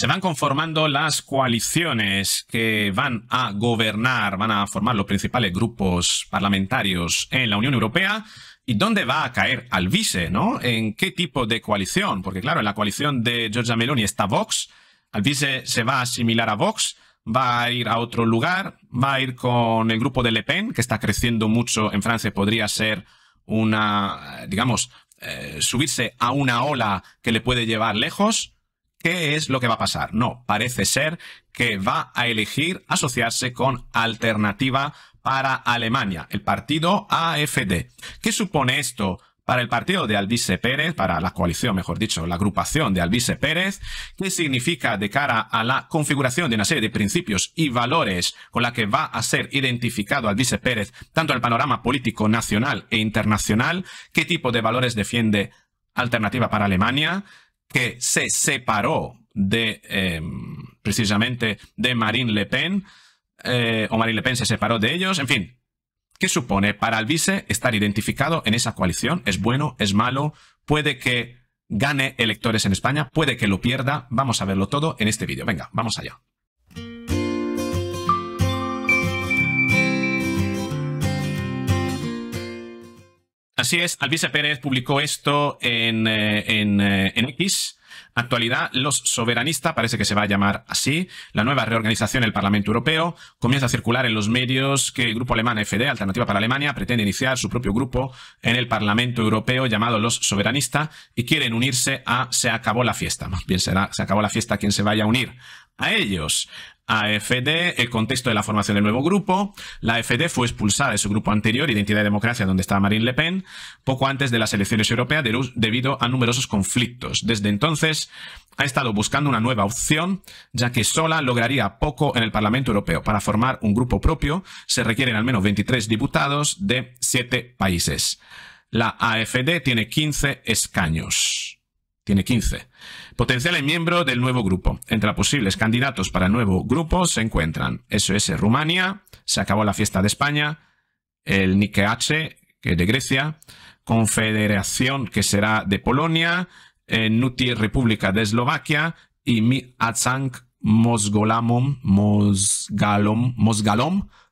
se van conformando las coaliciones que van a gobernar, van a formar los principales grupos parlamentarios en la Unión Europea. ¿Y dónde va a caer Alvise, no? ¿En qué tipo de coalición? Porque claro, en la coalición de Giorgia Meloni está Vox, Alvise se va a asimilar a Vox, va a ir a otro lugar, va a ir con el grupo de Le Pen, que está creciendo mucho en Francia, podría ser una, digamos, subirse a una ola que le puede llevar lejos. ¿Qué es lo que va a pasar? No, parece ser que va a elegir asociarse con Alternativa para Alemania, el partido AfD. ¿Qué supone esto para el partido de Alvise Pérez, para la coalición, mejor dicho, la agrupación de Alvise Pérez? ¿Qué significa de cara a la configuración de una serie de principios y valores con la que va a ser identificado Alvise Pérez, tanto en el panorama político nacional e internacional? ¿Qué tipo de valores defiende Alternativa para Alemania, que se separó de, precisamente, de Marine Le Pen, o Marine Le Pen se separó de ellos? En fin, ¿qué supone para Alvise estar identificado en esa coalición? ¿Es bueno? ¿Es malo? ¿Puede que gane electores en España? ¿Puede que lo pierda? Vamos a verlo todo en este vídeo. Venga, vamos allá. Así es, Alvise Pérez publicó esto en X. Actualidad, los soberanistas, parece que se va a llamar así, la nueva reorganización del Parlamento Europeo, comienza a circular en los medios que el grupo alemán AfD, Alternativa para Alemania, pretende iniciar su propio grupo en el Parlamento Europeo llamado los soberanistas y quieren unirse a Se acabó la fiesta. Más bien será Se acabó la fiesta quien se vaya a unir a ellos. AfD, el contexto de la formación del nuevo grupo. La AfD fue expulsada de su grupo anterior, Identidad y Democracia, donde estaba Marine Le Pen, poco antes de las elecciones europeas debido a numerosos conflictos. Desde entonces ha estado buscando una nueva opción, ya que sola lograría poco en el Parlamento Europeo. Para formar un grupo propio se requieren al menos 23 diputados de 7 países. La AfD tiene 15 escaños. Tiene 15. Potenciales miembros del nuevo grupo. Entre los posibles candidatos para el nuevo grupo se encuentran SOS Rumania, Se acabó la fiesta de España, el Nike H, que es de Grecia, Confederación, que será de Polonia, Nuti República de Eslovaquia y Mi Atzank Mozgalom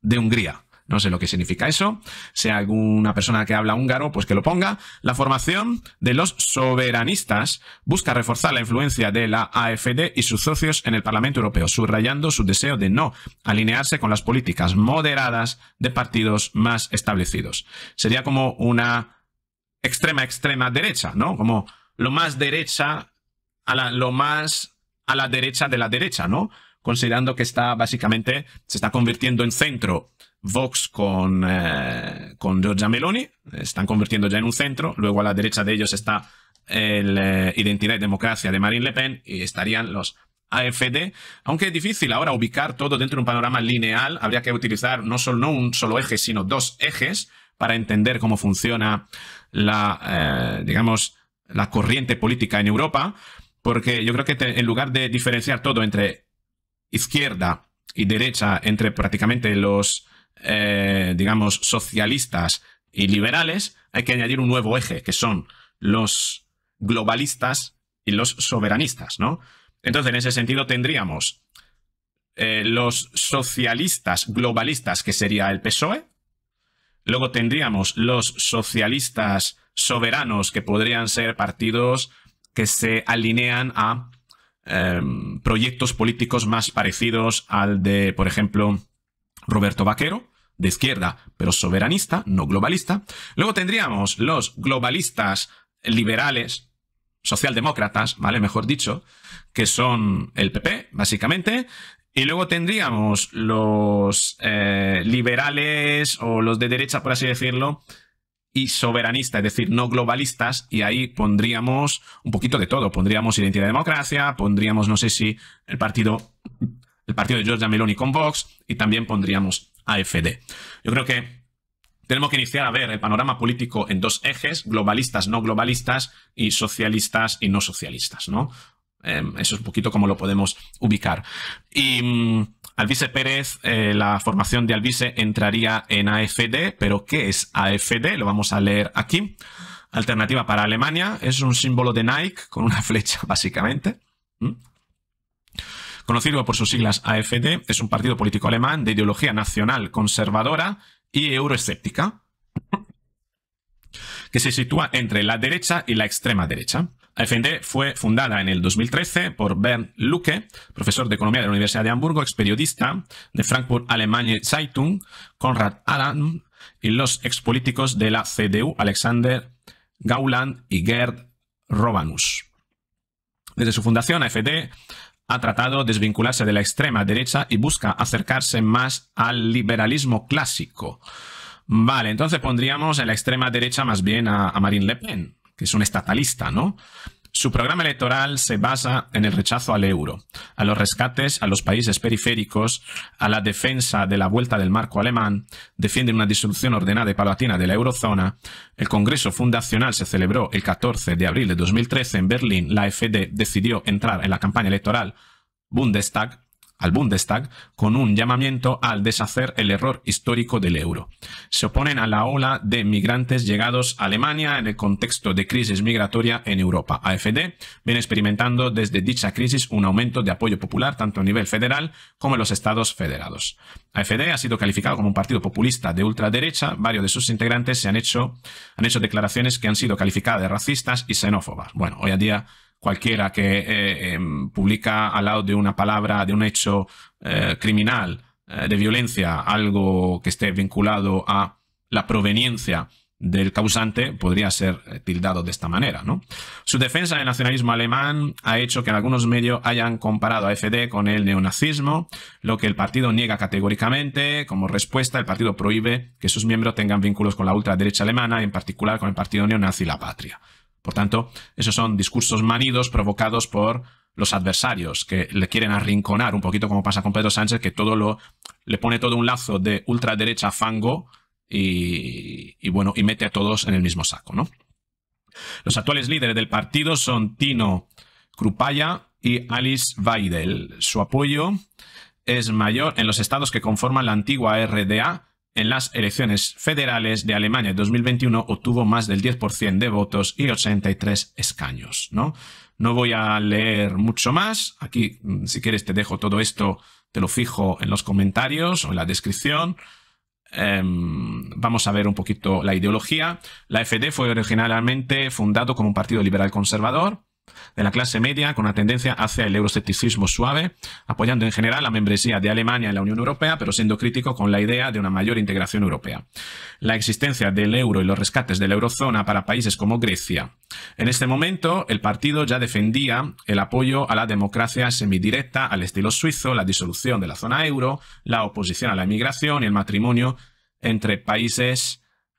de Hungría. No sé lo que significa eso. Si hay alguna persona que habla húngaro, pues que lo ponga. La formación de los soberanistas busca reforzar la influencia de la AfD y sus socios en el Parlamento Europeo, subrayando su deseo de no alinearse con las políticas moderadas de partidos más establecidos. Sería como una extrema derecha, ¿no? Como lo más derecha a la derecha de la derecha, ¿no? Considerando que está básicamente, se está convirtiendo en centro. Vox con Giorgia Meloni, están convirtiendo ya en un centro, luego a la derecha de ellos está el Identidad y Democracia de Marine Le Pen y estarían los AfD, aunque es difícil ahora ubicar todo dentro de un panorama lineal, habría que utilizar no un solo eje, sino dos ejes para entender cómo funciona la, digamos, la corriente política en Europa, porque yo creo que en lugar de diferenciar todo entre izquierda y derecha, entre prácticamente los digamos, socialistas y liberales, hay que añadir un nuevo eje, que son los globalistas y los soberanistas, ¿no? Entonces, en ese sentido, tendríamos los socialistas globalistas, que sería el PSOE, luego tendríamos los socialistas soberanos, que podrían ser partidos que se alinean a proyectos políticos más parecidos al de, por ejemplo, Roberto Vaquero, de izquierda, pero soberanista, no globalista. Luego tendríamos los globalistas liberales, socialdemócratas, ¿vale? Mejor dicho, que son el PP, básicamente. Y luego tendríamos los liberales o los de derecha, por así decirlo, y soberanistas, es decir, no globalistas, y ahí pondríamos un poquito de todo. Pondríamos Identidad y Democracia, pondríamos, no sé si, el partido de Giorgia Meloni con Vox, y también pondríamos AfD. Yo creo que tenemos que iniciar a ver el panorama político en dos ejes, globalistas, no globalistas, y socialistas y no socialistas, ¿no? Eso es un poquito como lo podemos ubicar. Y Alvise Pérez, la formación de Alvise entraría en AfD, pero ¿qué es AfD? Lo vamos a leer aquí. Alternativa para Alemania, es un símbolo de Nike con una flecha, básicamente. Conocido por sus siglas AfD, es un partido político alemán de ideología nacional conservadora y euroescéptica, que se sitúa entre la derecha y la extrema derecha. AfD fue fundada en el 2013 por Bernd Lucke, profesor de economía de la Universidad de Hamburgo, ex periodista de Frankfurt Alemania Zeitung, Konrad Adam, y los expolíticos de la CDU, Alexander Gauland y Gerd Rovanus. Desde su fundación, AfD ha tratado de desvincularse de la extrema derecha y busca acercarse más al liberalismo clásico. Vale, entonces pondríamos en la extrema derecha más bien a Marine Le Pen, que es un estatalista, ¿no? Su programa electoral se basa en el rechazo al euro, a los rescates a los países periféricos, a la defensa de la vuelta del marco alemán, defiende una disolución ordenada y paulatina de la eurozona. El Congreso Fundacional se celebró el 14 de abril de 2013 en Berlín. La AfD decidió entrar en la campaña electoral al Bundestag con un llamamiento al deshacer el error histórico del euro. Se oponen a la ola de migrantes llegados a Alemania en el contexto de crisis migratoria en Europa. AfD viene experimentando desde dicha crisis un aumento de apoyo popular tanto a nivel federal como en los estados federados. AfD ha sido calificado como un partido populista de ultraderecha. Varios de sus integrantes han hecho declaraciones que han sido calificadas de racistas y xenófobas. Bueno, hoy en día cualquiera que publica al lado de una palabra, de un hecho criminal, de violencia, algo que esté vinculado a la proveniencia del causante, podría ser tildado de esta manera, ¿no? Su defensa del nacionalismo alemán ha hecho que en algunos medios hayan comparado a AfD con el neonazismo, lo que el partido niega categóricamente. Como respuesta, el partido prohíbe que sus miembros tengan vínculos con la ultraderecha alemana, en particular con el partido neonazi La Patria. Por tanto, esos son discursos manidos provocados por los adversarios que le quieren arrinconar, un poquito como pasa con Pedro Sánchez, que le pone todo un lazo de ultraderecha fango y mete a todos en el mismo saco, ¿no? Los actuales líderes del partido son Tino Krupaya y Alice Weidel. Su apoyo es mayor en los estados que conforman la antigua RDA. En las elecciones federales de Alemania en 2021 obtuvo más del 10% de votos y 83 escaños, ¿no? No voy a leer mucho más. Aquí, si quieres, te dejo todo esto, te lo fijo en los comentarios o en la descripción. Vamos a ver un poquito la ideología. La AfD fue originalmente fundado como un partido liberal conservador de la clase media, con una tendencia hacia el euroscepticismo suave, apoyando en general la membresía de Alemania en la Unión Europea, pero siendo crítico con la idea de una mayor integración europea, la existencia del euro y los rescates de la eurozona para países como Grecia. En este momento, el partido ya defendía el apoyo a la democracia semidirecta al estilo suizo, la disolución de la zona euro, la oposición a la inmigración y el matrimonio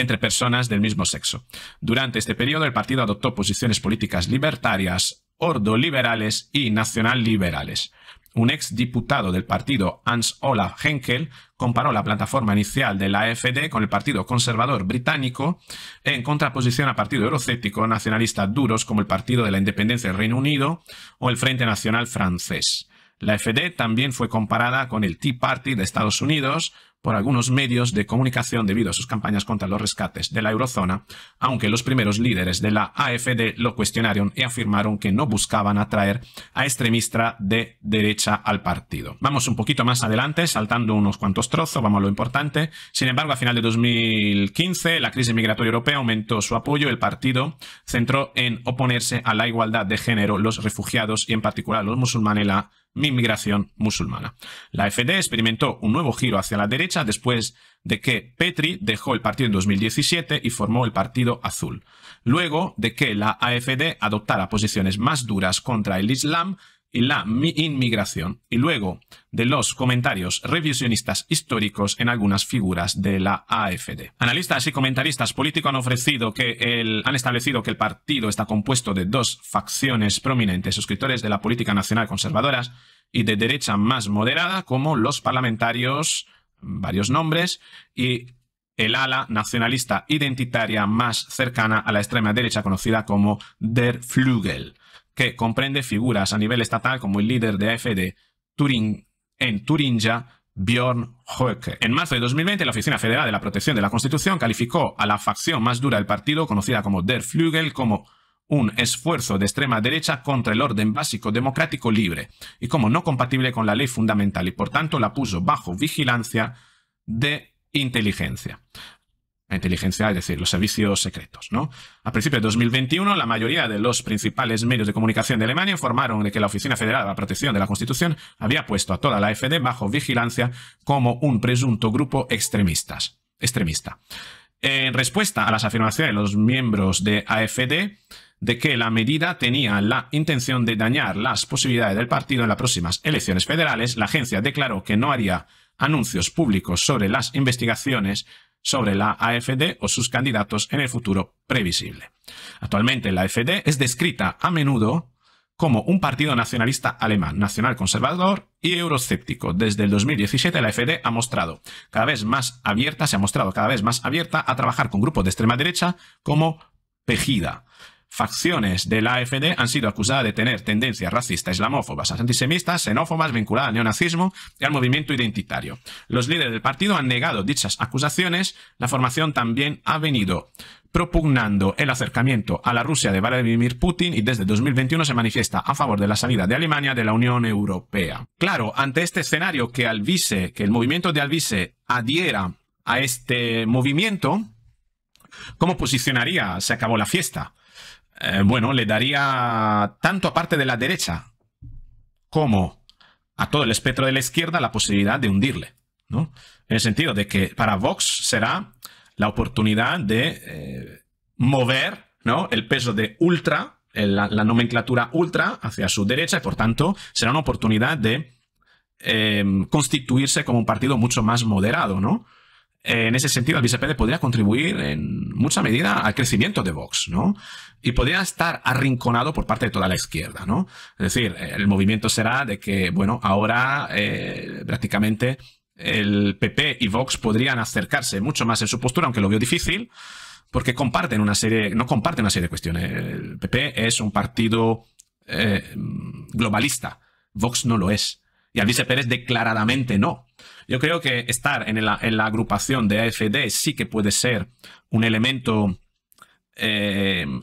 entre personas del mismo sexo. Durante este periodo, el partido adoptó posiciones políticas libertarias, ordoliberales y nacionalliberales. Un exdiputado del partido, Hans-Olaf Henkel, comparó la plataforma inicial de la AfD con el Partido Conservador Británico, en contraposición a partidos euroscepticos nacionalistas duros como el Partido de la Independencia del Reino Unido o el Frente Nacional Francés. La AfD también fue comparada con el Tea Party de Estados Unidos por algunos medios de comunicación debido a sus campañas contra los rescates de la eurozona, aunque los primeros líderes de la AfD lo cuestionaron y afirmaron que no buscaban atraer a extremistas de derecha al partido. Vamos un poquito más adelante, saltando unos cuantos trozos, vamos a lo importante. Sin embargo, a final de 2015, la crisis migratoria europea aumentó su apoyo. El partido centró en oponerse a la igualdad de género, los refugiados y en particular los musulmanes, la inmigración musulmana. La AfD experimentó un nuevo giro hacia la derecha después de que Petri dejó el partido en 2017 y formó el Partido Azul. Luego de que la AfD adoptara posiciones más duras contra el Islam y la inmigración, y luego de los comentarios revisionistas históricos en algunas figuras de la AfD. Analistas y comentaristas políticos han establecido que el partido está compuesto de dos facciones prominentes, suscriptores de la política nacional conservadoras y de derecha más moderada, como los parlamentarios, varios nombres, y el ala nacionalista identitaria más cercana a la extrema derecha, conocida como Der Flügel, que comprende figuras a nivel estatal como el líder de AfD en Turingia, Björn Höcke. En marzo de 2020, la Oficina Federal de la Protección de la Constitución calificó a la facción más dura del partido, conocida como Der Flügel, como un esfuerzo de extrema derecha contra el orden básico democrático libre y como no compatible con la ley fundamental y por tanto la puso bajo vigilancia de inteligencia. La inteligencia, es decir, los servicios secretos, ¿no? A principios de 2021, la mayoría de los principales medios de comunicación de Alemania informaron de que la Oficina Federal de la Protección de la Constitución había puesto a toda la AfD bajo vigilancia como un presunto grupo extremista. En respuesta a las afirmaciones de los miembros de AfD de que la medida tenía la intención de dañar las posibilidades del partido en las próximas elecciones federales, la agencia declaró que no haría anuncios públicos sobre las investigaciones sobre la AfD o sus candidatos en el futuro previsible. Actualmente la AfD es descrita a menudo como un partido nacionalista alemán, nacional conservador y euroscéptico. Desde el 2017 la AfD se ha mostrado cada vez más abierta a trabajar con grupos de extrema derecha como Pegida. Facciones de la AfD han sido acusadas de tener tendencias racistas, islamófobas, antisemitas, xenófobas, vinculadas al neonazismo y al movimiento identitario. Los líderes del partido han negado dichas acusaciones. La formación también ha venido propugnando el acercamiento a la Rusia de Vladimir Putin y desde 2021 se manifiesta a favor de la salida de Alemania de la Unión Europea. Claro, ante este escenario que el movimiento de Alvise adhiera a este movimiento, ¿cómo posicionaría Se acabó la fiesta? Bueno, le daría tanto a parte de la derecha como a todo el espectro de la izquierda la posibilidad de hundirle, ¿no? En el sentido de que para Vox será la oportunidad de mover, ¿no?, el peso de ultra, la nomenclatura ultra hacia su derecha y por tanto será una oportunidad de constituirse como un partido mucho más moderado, ¿no? En ese sentido, Alvise Pérez podría contribuir en mucha medida al crecimiento de Vox, ¿no? Y podría estar arrinconado por parte de toda la izquierda, ¿no? Es decir, el movimiento será de que, bueno, ahora prácticamente el PP y Vox podrían acercarse mucho más en su postura, aunque lo veo difícil, porque comparten una serie, de cuestiones. El PP es un partido globalista, Vox no lo es. Y Alvise Pérez declaradamente no. Yo creo que estar en la agrupación de AfD sí que puede ser un elemento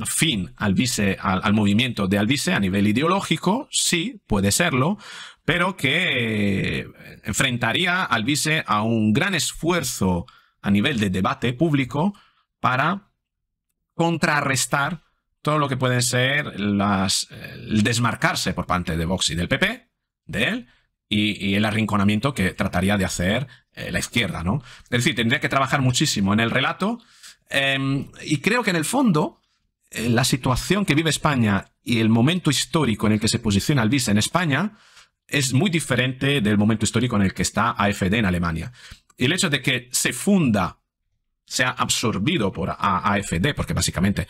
afín al movimiento de Alvise a nivel ideológico, sí puede serlo, pero que enfrentaría a Alvise a un gran esfuerzo a nivel de debate público para contrarrestar todo lo que pueden ser el desmarcarse por parte de Vox y del PP, de él, y el arrinconamiento que trataría de hacer la izquierda, ¿no? Es decir, tendría que trabajar muchísimo en el relato y creo que en el fondo la situación que vive España y el momento histórico en el que se posiciona Alvise en España es muy diferente del momento histórico en el que está AfD en Alemania. Y el hecho de que se funda, sea absorbido por AfD, porque básicamente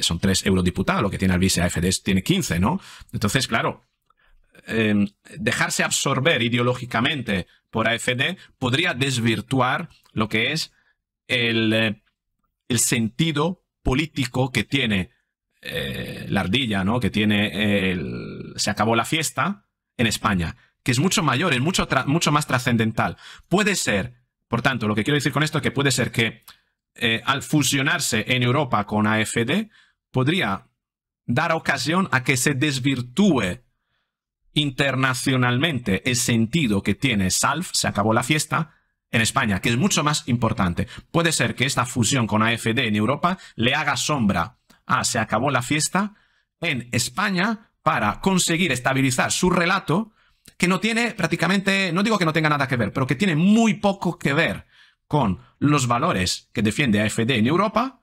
son 3 eurodiputados, lo que tiene Alvise, AfD tiene 15, ¿no? Entonces, claro, dejarse absorber ideológicamente por AfD podría desvirtuar lo que es el sentido político que tiene la ardilla, ¿no?, que tiene Se acabó la fiesta en España, que es mucho mayor, es mucho más trascendental. Puede ser, por tanto, lo que quiero decir con esto es que puede ser que al fusionarse en Europa con AfD podría dar ocasión a que se desvirtúe internacionalmente el sentido que tiene SALF, Se acabó la fiesta, en España, que es mucho más importante. Puede ser que esta fusión con AfD en Europa le haga sombra a Se acabó la fiesta en España para conseguir estabilizar su relato, que no tiene prácticamente, no digo que no tenga nada que ver, pero que tiene muy poco que ver con los valores que defiende AfD en Europa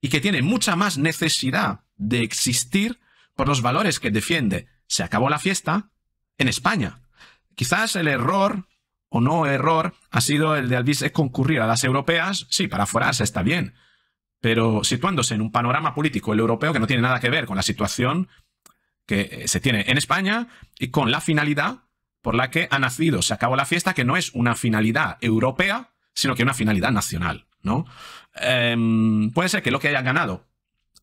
y que tiene mucha más necesidad de existir por los valores que defiende Se acabó la fiesta en España. Quizás el error o no error ha sido el de Alvise concurrir a las europeas. Sí, para forarse está bien, pero situándose en un panorama político el europeo que no tiene nada que ver con la situación que se tiene en España y con la finalidad por la que ha nacido Se acabó la fiesta, que no es una finalidad europea, sino que una finalidad nacional, ¿no? Puede ser que lo que haya ganado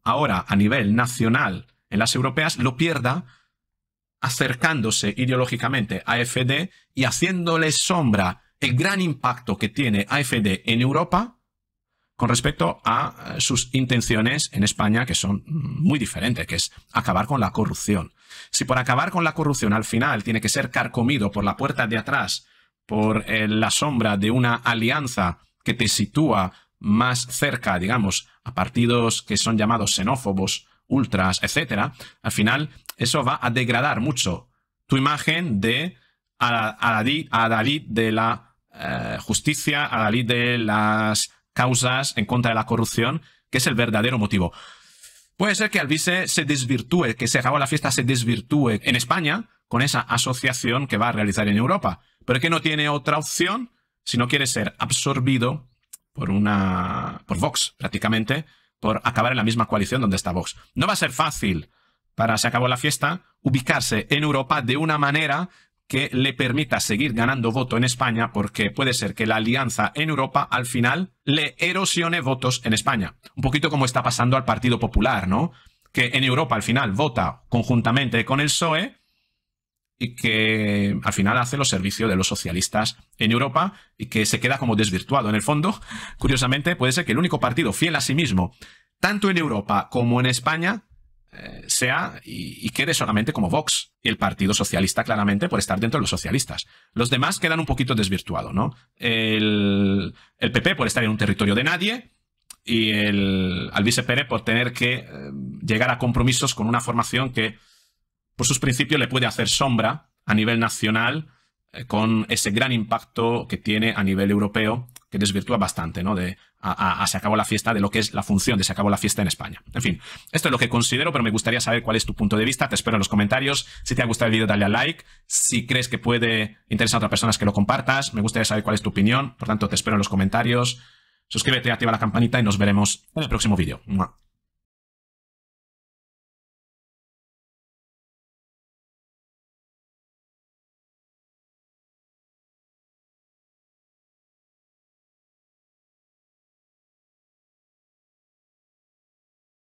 ahora a nivel nacional en las europeas lo pierda acercándose ideológicamente a AfD y haciéndole sombra el gran impacto que tiene AfD en Europa con respecto a sus intenciones en España, que son muy diferentes, que es acabar con la corrupción. Si por acabar con la corrupción al final tiene que ser carcomido por la puerta de atrás, por la sombra de una alianza que te sitúa más cerca, digamos, a partidos que son llamados xenófobos, ultras, etcétera, al final eso va a degradar mucho tu imagen de adalid de la justicia, adalid de las causas en contra de la corrupción, que es el verdadero motivo. Puede ser que Alvise se desvirtúe, que Se acabó la fiesta se desvirtúe en España con esa asociación que va a realizar en Europa, pero que no tiene otra opción si no quiere ser absorbido por Vox, prácticamente, por acabar en la misma coalición donde está Vox. No va a ser fácil para Se acabó la fiesta ubicarse en Europa de una manera que le permita seguir ganando voto en España, porque puede ser que la alianza en Europa al final le erosione votos en España. Un poquito como está pasando al Partido Popular, ¿no? Que en Europa al final vota conjuntamente con el PSOE y que al final hace los servicios de los socialistas en Europa y que se queda como desvirtuado. En el fondo, curiosamente, puede ser que el único partido fiel a sí mismo, tanto en Europa como en España, sea y quede solamente como Vox y el Partido Socialista, claramente, por estar dentro de los socialistas. Los demás quedan un poquito desvirtuados, ¿no? El PP por estar en un territorio de nadie y el Alvise Pérez por tener que llegar a compromisos con una formación que por sus principios le puede hacer sombra a nivel nacional, con ese gran impacto que tiene a nivel europeo, que desvirtúa bastante, ¿no? a Se acabó la fiesta, de lo que es la función de Se acabó la fiesta en España. En fin, esto es lo que considero, pero me gustaría saber cuál es tu punto de vista. Te espero en los comentarios. Si te ha gustado el vídeo, dale a like. Si crees que puede interesar a otras personas, que lo compartas. Me gustaría saber cuál es tu opinión. Por tanto, te espero en los comentarios. Suscríbete, activa la campanita y nos veremos en el próximo vídeo.